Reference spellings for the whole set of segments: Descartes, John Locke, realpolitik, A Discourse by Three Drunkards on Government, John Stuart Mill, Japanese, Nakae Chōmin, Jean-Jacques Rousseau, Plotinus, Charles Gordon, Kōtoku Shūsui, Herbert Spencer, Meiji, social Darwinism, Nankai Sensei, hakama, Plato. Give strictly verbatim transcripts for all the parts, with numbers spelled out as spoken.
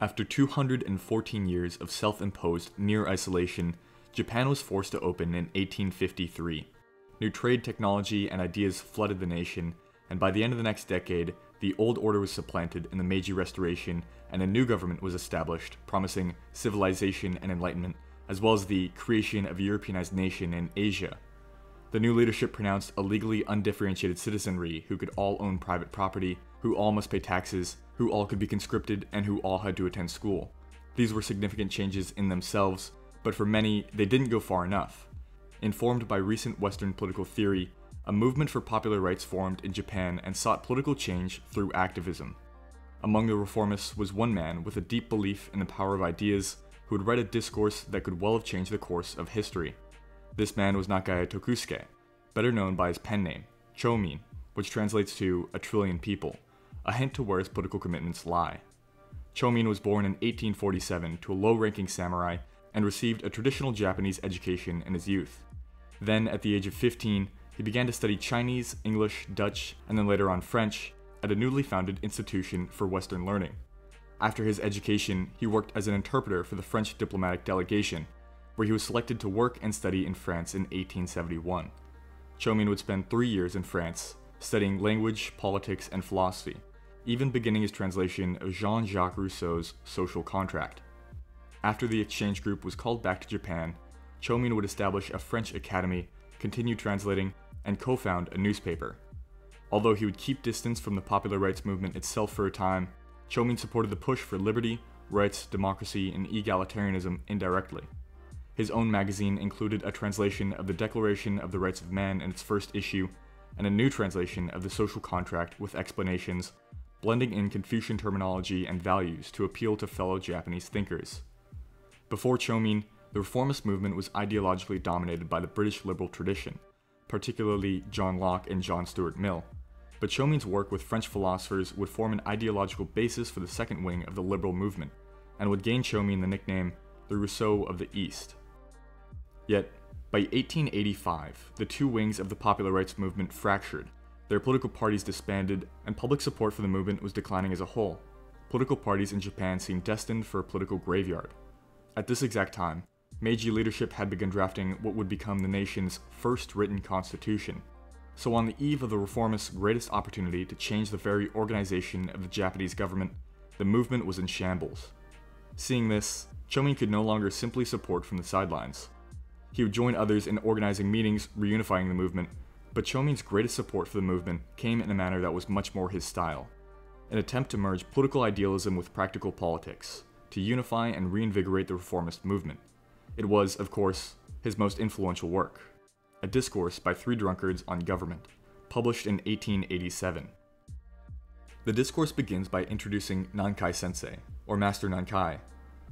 After two hundred fourteen years of self-imposed near isolation, Japan was forced to open in eighteen fifty-three. New trade technology and ideas flooded the nation, and by the end of the next decade, the old order was supplanted in the Meiji Restoration, and a new government was established, promising civilization and enlightenment, as well as the creation of a Europeanized nation in Asia. The new leadership pronounced a legally undifferentiated citizenry who could all own private property, who all must pay taxes, who all could be conscripted, and who all had to attend school. These were significant changes in themselves, but for many, they didn't go far enough. Informed by recent Western political theory, a movement for popular rights formed in Japan and sought political change through activism. Among the reformists was one man with a deep belief in the power of ideas, who had read a discourse that could well have changed the course of history. This man was Nakae Chōmin, better known by his pen name, Chōmin, which translates to a trillion people, a hint to where his political commitments lie. Chōmin was born in eighteen forty-seven to a low-ranking samurai and received a traditional Japanese education in his youth. Then, at the age of fifteen, he began to study Chinese, English, Dutch, and then later on French at a newly founded institution for Western learning. After his education, he worked as an interpreter for the French diplomatic delegation, where he was selected to work and study in France in eighteen seventy-one. Chōmin would spend three years in France, studying language, politics, and philosophy, even beginning his translation of Jean-Jacques Rousseau's Social Contract. After the exchange group was called back to Japan, Chōmin would establish a French academy, continue translating, and co-found a newspaper. Although he would keep distance from the popular rights movement itself for a time, Chōmin supported the push for liberty, rights, democracy, and egalitarianism indirectly. His own magazine included a translation of the Declaration of the Rights of Man in its first issue, and a new translation of the Social Contract with explanations, blending in Confucian terminology and values to appeal to fellow Japanese thinkers. Before Chōmin, the reformist movement was ideologically dominated by the British liberal tradition, particularly John Locke and John Stuart Mill, but Chōmin's work with French philosophers would form an ideological basis for the second wing of the liberal movement, and would gain Chōmin the nickname, the Rousseau of the East. Yet, by eighteen eighty-five, the two wings of the popular rights movement fractured, their political parties disbanded, and public support for the movement was declining as a whole. Political parties in Japan seemed destined for a political graveyard. At this exact time, Meiji leadership had begun drafting what would become the nation's first written constitution. So on the eve of the reformists' greatest opportunity to change the very organization of the Japanese government, the movement was in shambles. Seeing this, Chōmin could no longer simply support from the sidelines. He would join others in organizing meetings, reunifying the movement, but Chōmin's greatest support for the movement came in a manner that was much more his style, an attempt to merge political idealism with practical politics, to unify and reinvigorate the reformist movement. It was, of course, his most influential work, A Discourse by Three Drunkards on Government, published in eighteen eighty-seven. The discourse begins by introducing Nankai Sensei, or Master Nankai,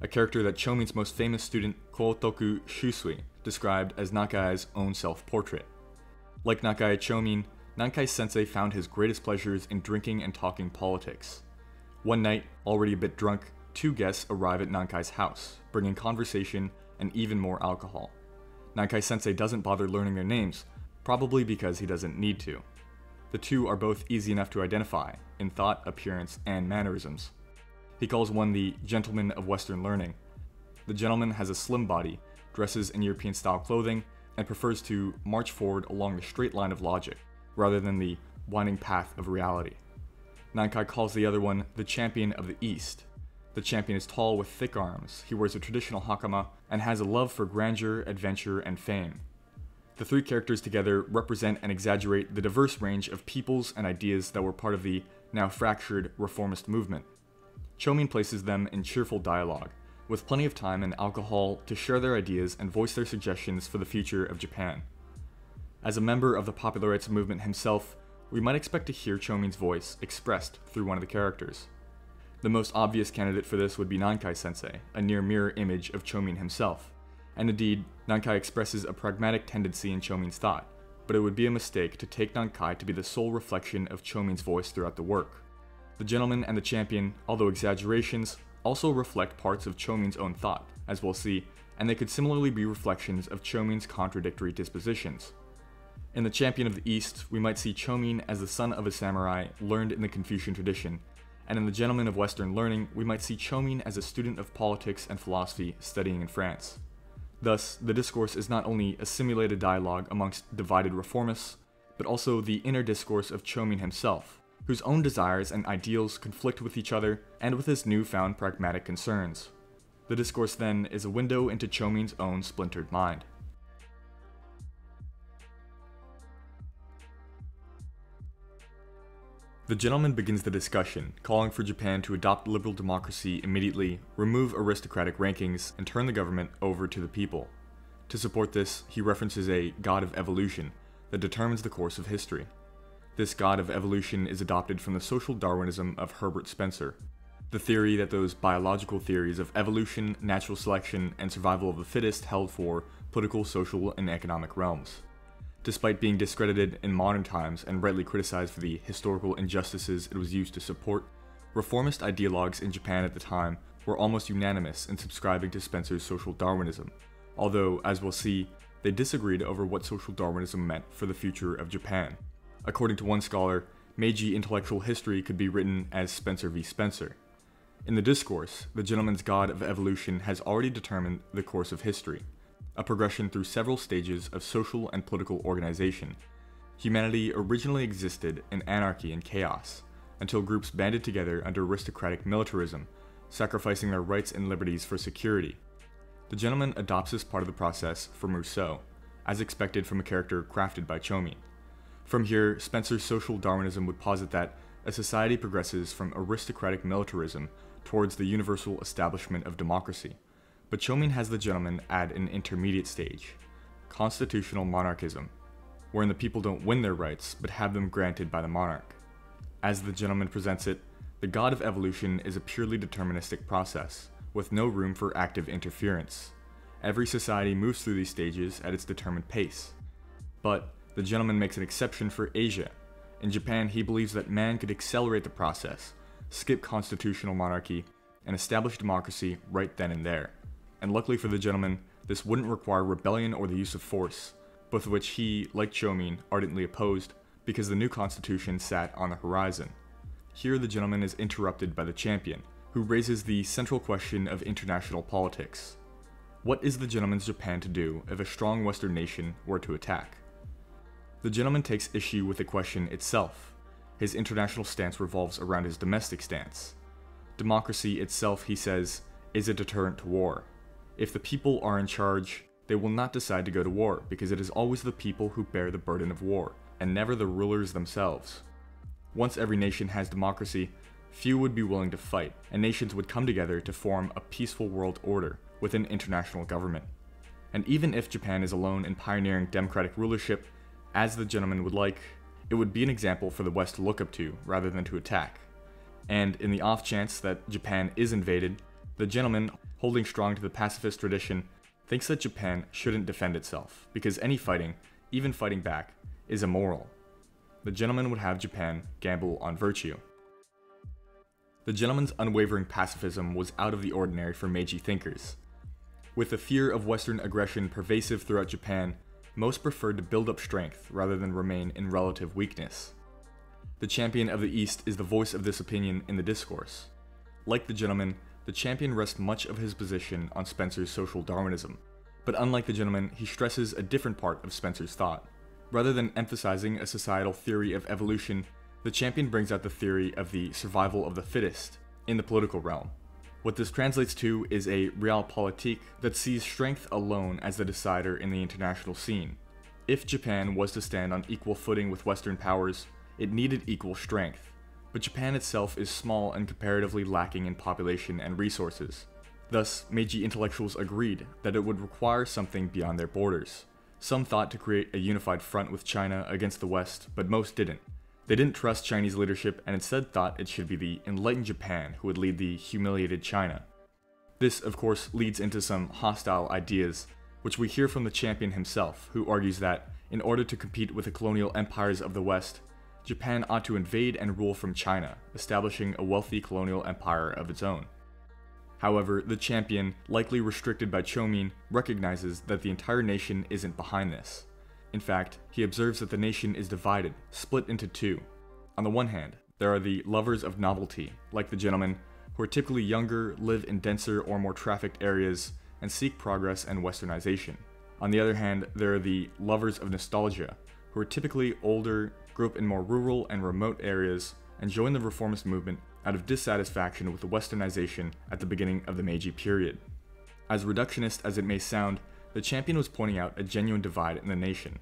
a character that Chōmin's most famous student, Kōtoku Shūsui, described as Nakae's own self-portrait. Like Nakae Chōmin, Nankai Sensei found his greatest pleasures in drinking and talking politics. One night, already a bit drunk, two guests arrive at Nankai's house, bringing conversation and even more alcohol. Nankai Sensei doesn't bother learning their names, probably because he doesn't need to. The two are both easy enough to identify, in thought, appearance, and mannerisms. He calls one the Gentleman of Western Learning. The gentleman has a slim body, dresses in European-style clothing, and prefers to march forward along the straight line of logic, rather than the winding path of reality. Nankai calls the other one the Champion of the East. The champion is tall with thick arms, he wears a traditional hakama, and has a love for grandeur, adventure, and fame. The three characters together represent and exaggerate the diverse range of peoples and ideas that were part of the now-fractured reformist movement. Chōmin places them in cheerful dialogue, with plenty of time and alcohol to share their ideas and voice their suggestions for the future of Japan. As a member of the popular rights movement himself, we might expect to hear Chōmin's voice expressed through one of the characters. The most obvious candidate for this would be Nankai Sensei, a near mirror image of Chōmin himself. And indeed, Nankai expresses a pragmatic tendency in Chōmin's thought, but it would be a mistake to take Nankai to be the sole reflection of Chōmin's voice throughout the work. The gentleman and the champion, although exaggerations, also reflect parts of Chōmin's own thought, as we'll see, and they could similarly be reflections of Chōmin's contradictory dispositions. In The Champion of the East, we might see Chōmin as the son of a samurai learned in the Confucian tradition, and in the gentleman of Western learning, we might see Chōmin as a student of politics and philosophy studying in France. Thus, the discourse is not only a simulated dialogue amongst divided reformists, but also the inner discourse of Chōmin himself, whose own desires and ideals conflict with each other and with his newfound pragmatic concerns. The discourse, then, is a window into Chōmin's own splintered mind. The gentleman begins the discussion, calling for Japan to adopt liberal democracy immediately, remove aristocratic rankings, and turn the government over to the people. To support this, he references a god of evolution that determines the course of history. This god of evolution is adopted from the social Darwinism of Herbert Spencer, the theory that those biological theories of evolution, natural selection, and survival of the fittest held for political, social, and economic realms. Despite being discredited in modern times and rightly criticized for the historical injustices it was used to support, reformist ideologues in Japan at the time were almost unanimous in subscribing to Spencer's social Darwinism, although, as we'll see, they disagreed over what social Darwinism meant for the future of Japan. According to one scholar, Meiji intellectual history could be written as Spencer v. Spencer. In the discourse, the gentleman's god of evolution has already determined the course of history, a progression through several stages of social and political organization. Humanity originally existed in anarchy and chaos, until groups banded together under aristocratic militarism, sacrificing their rights and liberties for security. The gentleman adopts this part of the process from Rousseau, as expected from a character crafted by Chōmin. From here, Spencer's social Darwinism would posit that a society progresses from aristocratic militarism towards the universal establishment of democracy, but Chōmin has the gentleman add an intermediate stage, constitutional monarchism, wherein the people don't win their rights but have them granted by the monarch. As the gentleman presents it, the god of evolution is a purely deterministic process, with no room for active interference. Every society moves through these stages at its determined pace, but the gentleman makes an exception for Asia. In Japan, he believes that man could accelerate the process, skip constitutional monarchy, and establish democracy right then and there. And luckily for the gentleman, this wouldn't require rebellion or the use of force, both of which he, like Chōmin, ardently opposed, because the new constitution sat on the horizon. Here the gentleman is interrupted by the champion, who raises the central question of international politics. What is the gentleman's Japan to do if a strong Western nation were to attack? The gentleman takes issue with the question itself. His international stance revolves around his domestic stance. Democracy itself, he says, is a deterrent to war. If the people are in charge, they will not decide to go to war, because it is always the people who bear the burden of war, and never the rulers themselves. Once every nation has democracy, few would be willing to fight, and nations would come together to form a peaceful world order with an international government. And even if Japan is alone in pioneering democratic rulership, as the gentleman would like, it would be an example for the West to look up to rather than to attack. And in the off chance that Japan is invaded, the gentleman, holding strong to the pacifist tradition, thinks that Japan shouldn't defend itself, because any fighting, even fighting back, is immoral. The gentleman would have Japan gamble on virtue. The gentleman's unwavering pacifism was out of the ordinary for Meiji thinkers. With the fear of Western aggression pervasive throughout Japan, most preferred to build up strength rather than remain in relative weakness. The champion of the East is the voice of this opinion in the discourse. Like the gentleman, the champion rests much of his position on Spencer's social Darwinism, but unlike the gentleman, he stresses a different part of Spencer's thought. Rather than emphasizing a societal theory of evolution, the champion brings out the theory of the survival of the fittest in the political realm. What this translates to is a realpolitik that sees strength alone as the decider in the international scene. If Japan was to stand on equal footing with Western powers, it needed equal strength, but Japan itself is small and comparatively lacking in population and resources. Thus, Meiji intellectuals agreed that it would require something beyond their borders. Some thought to create a unified front with China against the West, but most didn't. They didn't trust Chinese leadership and instead thought it should be the enlightened Japan who would lead the humiliated China. This, of course, leads into some hostile ideas, which we hear from the champion himself, who argues that, in order to compete with the colonial empires of the West, Japan ought to invade and rule from China, establishing a wealthy colonial empire of its own. However, the champion, likely restricted by Chōmin, recognizes that the entire nation isn't behind this. In fact, he observes that the nation is divided, split into two. On the one hand, There are the lovers of novelty, like the gentleman, who are typically younger, live in denser or more trafficked areas, and seek progress and westernization. On the other hand, there are the lovers of nostalgia, who are typically older, grew up in more rural and remote areas, and joined the reformist movement out of dissatisfaction with the westernization at the beginning of the Meiji period. As reductionist as it may sound, the champion was pointing out a genuine divide in the nation.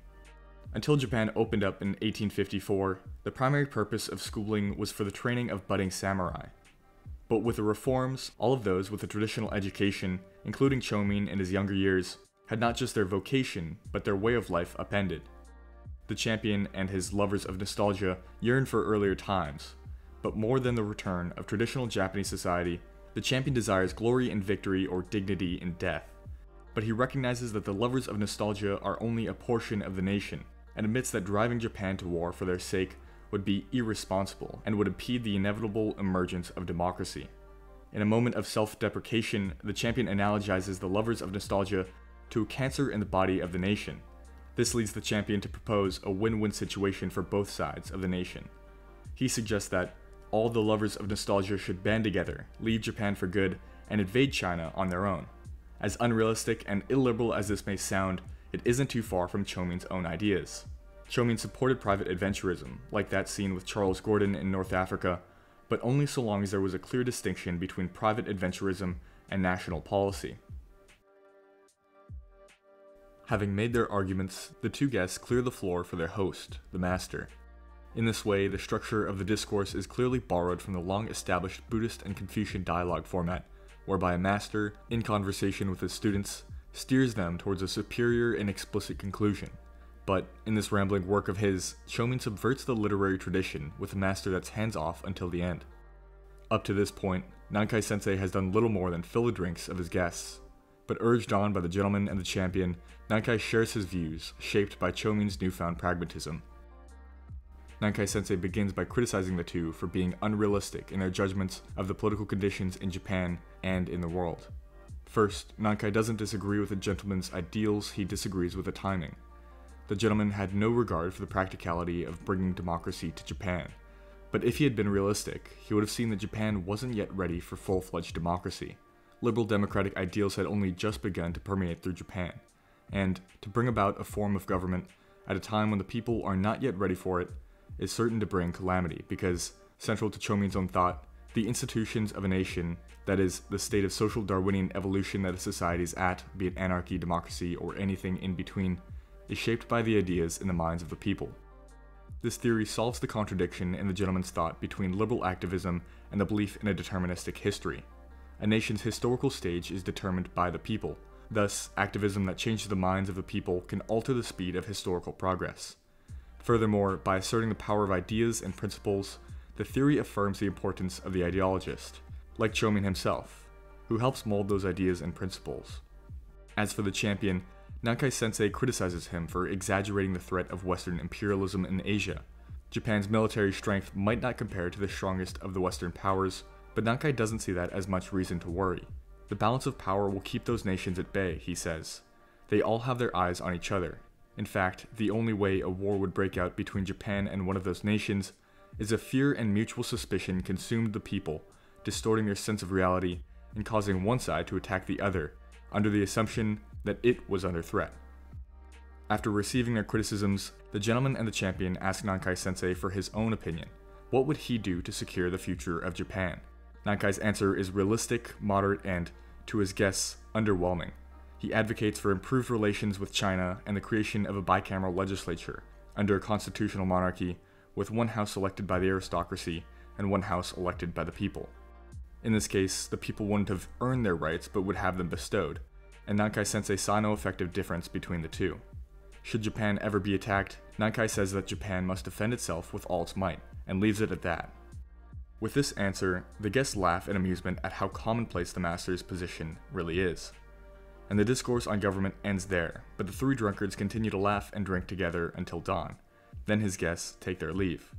Until Japan opened up in eighteen fifty-four, the primary purpose of schooling was for the training of budding samurai. But with the reforms, all of those with a traditional education, including Chōmin in his younger years, had not just their vocation, but their way of life upended. The champion and his lovers of nostalgia yearned for earlier times, but more than the return of traditional Japanese society, the champion desires glory in victory or dignity in death. But he recognizes that the lovers of nostalgia are only a portion of the nation, and admits that driving Japan to war for their sake would be irresponsible and would impede the inevitable emergence of democracy. In a moment of self-deprecation, the champion analogizes the lovers of nostalgia to a cancer in the body of the nation. This leads the champion to propose a win-win situation for both sides of the nation. He suggests that all the lovers of nostalgia should band together, leave Japan for good, and invade China on their own. As unrealistic and illiberal as this may sound, it isn't too far from Chōmin's own ideas. Chōmin supported private adventurism, like that seen with Charles Gordon in North Africa, but only so long as there was a clear distinction between private adventurism and national policy. Having made their arguments, the two guests clear the floor for their host, the master. In this way, the structure of the discourse is clearly borrowed from the long-established Buddhist and Confucian dialogue format, whereby a master, in conversation with his students, steers them towards a superior and explicit conclusion. But, in this rambling work of his, Chōmin subverts the literary tradition with a master that's hands-off until the end. Up to this point, Nankai Sensei has done little more than fill the drinks of his guests. But urged on by the gentleman and the champion, Nankai shares his views, shaped by Chōmin's newfound pragmatism. Nankai Sensei begins by criticizing the two for being unrealistic in their judgments of the political conditions in Japan and in the world. First, Nankai doesn't disagree with the gentleman's ideals, he disagrees with the timing. The gentleman had no regard for the practicality of bringing democracy to Japan, but if he had been realistic, he would have seen that Japan wasn't yet ready for full-fledged democracy. Liberal democratic ideals had only just begun to permeate through Japan, and to bring about a form of government at a time when the people are not yet ready for it is certain to bring calamity because, central to Chōmin's own thought, the institutions of a nation, that is, the state of social Darwinian evolution that a society is at, be it anarchy, democracy, or anything in between, is shaped by the ideas in the minds of the people. This theory solves the contradiction in the gentleman's thought between liberal activism and the belief in a deterministic history. A nation's historical stage is determined by the people. Thus, activism that changes the minds of the people can alter the speed of historical progress. Furthermore, by asserting the power of ideas and principles, the theory affirms the importance of the ideologist, like Chōmin himself, who helps mold those ideas and principles. As for the champion, Nankai Sensei criticizes him for exaggerating the threat of Western imperialism in Asia. Japan's military strength might not compare to the strongest of the Western powers, but Nankai doesn't see that as much reason to worry. The balance of power will keep those nations at bay, he says. They all have their eyes on each other. In fact, the only way a war would break out between Japan and one of those nations is if fear and mutual suspicion consumed the people, distorting their sense of reality and causing one side to attack the other, under the assumption that it was under threat. After receiving their criticisms, the gentleman and the champion ask Nankai Sensei for his own opinion. What would he do to secure the future of Japan? Nankai's answer is realistic, moderate, and, to his guests, underwhelming. He advocates for improved relations with China and the creation of a bicameral legislature, under a constitutional monarchy, with one house elected by the aristocracy and one house elected by the people. In this case, the people wouldn't have earned their rights but would have them bestowed, and Nankai Sensei saw no effective difference between the two. Should Japan ever be attacked, Nankai says that Japan must defend itself with all its might, and leaves it at that. With this answer, the guests laugh in amusement at how commonplace the master's position really is. And the discourse on government ends there, but the three drunkards continue to laugh and drink together until dawn. Then his guests take their leave.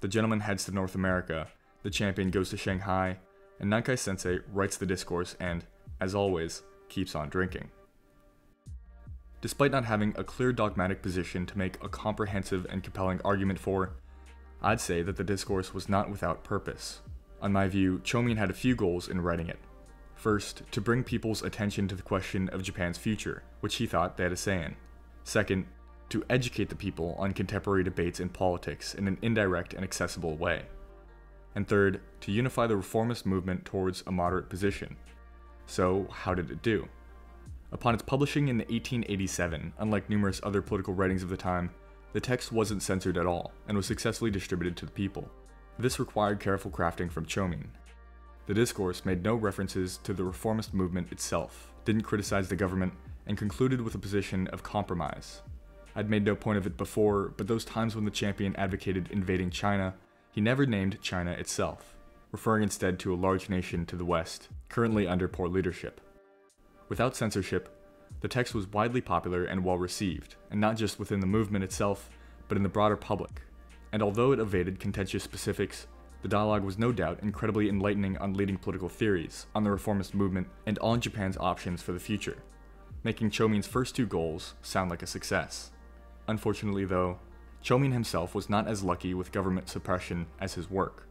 The gentleman heads to North America, the champion goes to Shanghai, and Nankai Sensei writes the discourse and, as always, keeps on drinking. Despite not having a clear dogmatic position to make a comprehensive and compelling argument for, I'd say that the discourse was not without purpose. On my view, Chōmin had a few goals in writing it. First, to bring people's attention to the question of Japan's future, which he thought they had a say in. Second, to educate the people on contemporary debates in politics in an indirect and accessible way. And third, to unify the reformist movement towards a moderate position. So, how did it do? Upon its publishing in eighteen eighty-seven, unlike numerous other political writings of the time, the text wasn't censored at all, and was successfully distributed to the people. This required careful crafting from Chōmin. The discourse made no references to the reformist movement itself, didn't criticize the government, and concluded with a position of compromise. I'd made no point of it before, but those times when the champion advocated invading China, he never named China itself, referring instead to a large nation to the west, currently under poor leadership. Without censorship, the text was widely popular and well received, and not just within the movement itself, but in the broader public. And although it evaded contentious specifics, the dialogue was no doubt incredibly enlightening on leading political theories, on the reformist movement, and on Japan's options for the future, making Chōmin's first two goals sound like a success. Unfortunately though, Chōmin himself was not as lucky with government suppression as his work.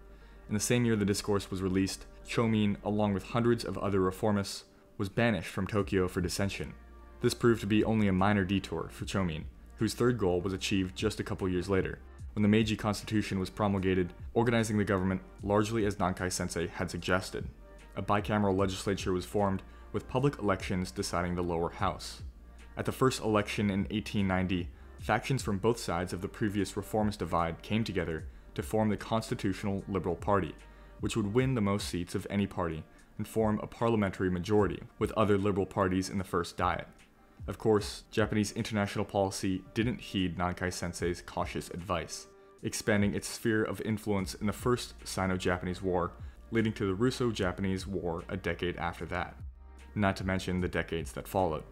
In the same year the discourse was released, Chōmin, along with hundreds of other reformists, was banished from Tokyo for dissension. This proved to be only a minor detour for Chōmin, whose third goal was achieved just a couple years later, when the Meiji Constitution was promulgated, organizing the government largely as Nakae Sensei had suggested. A bicameral legislature was formed, with public elections deciding the lower house. At the first election in eighteen ninety, factions from both sides of the previous reformist divide came together to form the Constitutional Liberal Party, which would win the most seats of any party and form a parliamentary majority with other liberal parties in the first diet. Of course, Japanese international policy didn't heed Nakae Sensei's cautious advice, expanding its sphere of influence in the First Sino-Japanese War, leading to the Russo-Japanese War a decade after that, not to mention the decades that followed.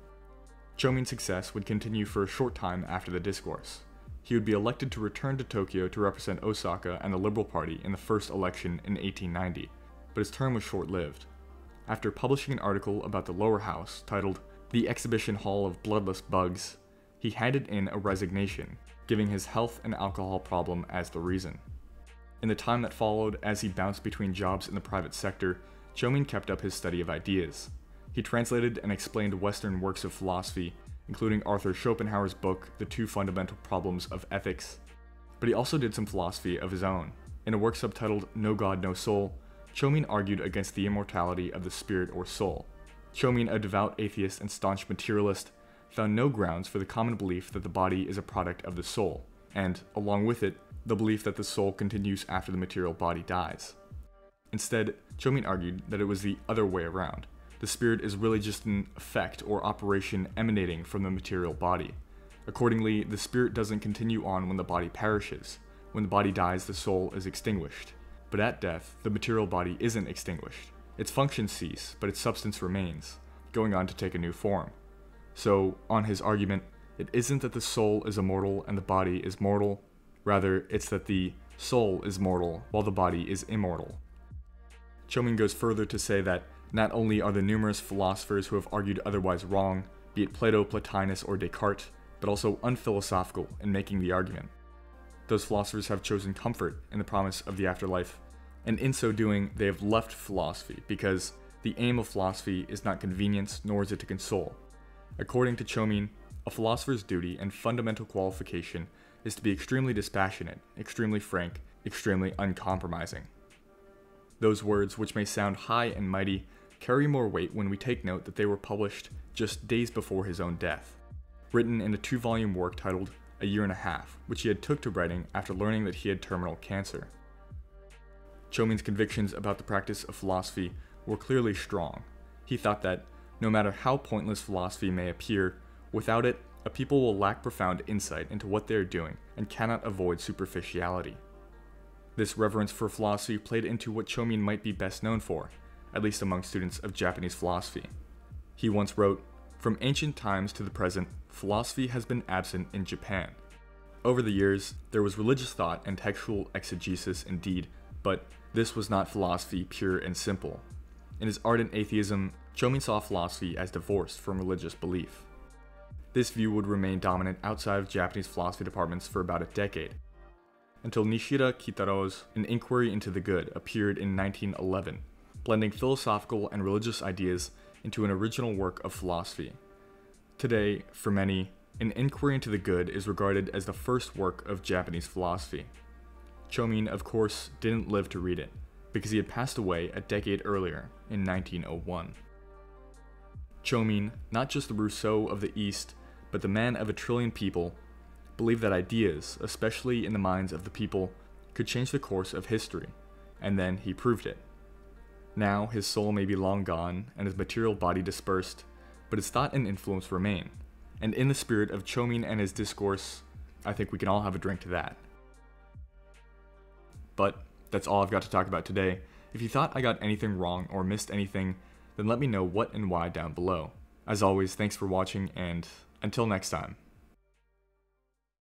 Chōmin's success would continue for a short time after the discourse. He would be elected to return to Tokyo to represent Osaka and the Liberal Party in the first election in eighteen ninety, but his term was short-lived. After publishing an article about the lower house titled The Exhibition Hall of Bloodless Bugs, he handed in a resignation, giving his health and alcohol problem as the reason. In the time that followed, as he bounced between jobs in the private sector, Chōmin kept up his study of ideas. He translated and explained Western works of philosophy, including Arthur Schopenhauer's book, The Two Fundamental Problems of Ethics. But he also did some philosophy of his own. In a work subtitled No God, No Soul, Chōmin argued against the immortality of the spirit or soul. Chōmin, a devout atheist and staunch materialist, found no grounds for the common belief that the body is a product of the soul, and, along with it, the belief that the soul continues after the material body dies. Instead, Chōmin argued that it was the other way around. The spirit is really just an effect or operation emanating from the material body. Accordingly, the spirit doesn't continue on when the body perishes. When the body dies, the soul is extinguished. But at death, the material body isn't extinguished. Its functions cease, but its substance remains, going on to take a new form. So, on his argument, it isn't that the soul is immortal and the body is mortal. Rather, it's that the soul is mortal while the body is immortal. Chōmin goes further to say that not only are the numerous philosophers who have argued otherwise wrong, be it Plato, Plotinus, or Descartes, but also unphilosophical in making the argument. Those philosophers have chosen comfort in the promise of the afterlife, and in so doing, they have left philosophy because the aim of philosophy is not convenience, nor is it to console. According to Chōmin, a philosopher's duty and fundamental qualification is to be extremely dispassionate, extremely frank, extremely uncompromising. Those words, which may sound high and mighty, carry more weight when we take note that they were published just days before his own death, written in a two-volume work titled A Year and a Half, which he had took to writing after learning that he had terminal cancer. Chōmin's convictions about the practice of philosophy were clearly strong. He thought that, no matter how pointless philosophy may appear, without it, a people will lack profound insight into what they are doing and cannot avoid superficiality. This reverence for philosophy played into what Chōmin might be best known for, at least among students of Japanese philosophy. He once wrote, "From ancient times to the present, philosophy has been absent in Japan. Over the years, there was religious thought and textual exegesis indeed, but this was not philosophy pure and simple." In his ardent atheism, Chōmin saw philosophy as divorced from religious belief. This view would remain dominant outside of Japanese philosophy departments for about a decade. until Nishida Kitaro's An Inquiry into the Good appeared in nineteen eleven, blending philosophical and religious ideas into an original work of philosophy. Today, for many, An Inquiry into the Good is regarded as the first work of Japanese philosophy. Chōmin, of course, didn't live to read it, because he had passed away a decade earlier, in nineteen oh one. Chōmin, not just the Rousseau of the East, but the man of a trillion people, believed that ideas, especially in the minds of the people, could change the course of history, and then he proved it. Now, his soul may be long gone and his material body dispersed, but his thought and influence remain, and in the spirit of Chōmin and his discourse, I think we can all have a drink to that. But that's all I've got to talk about today. If you thought I got anything wrong or missed anything, then let me know what and why down below. As always, thanks for watching, and until next time.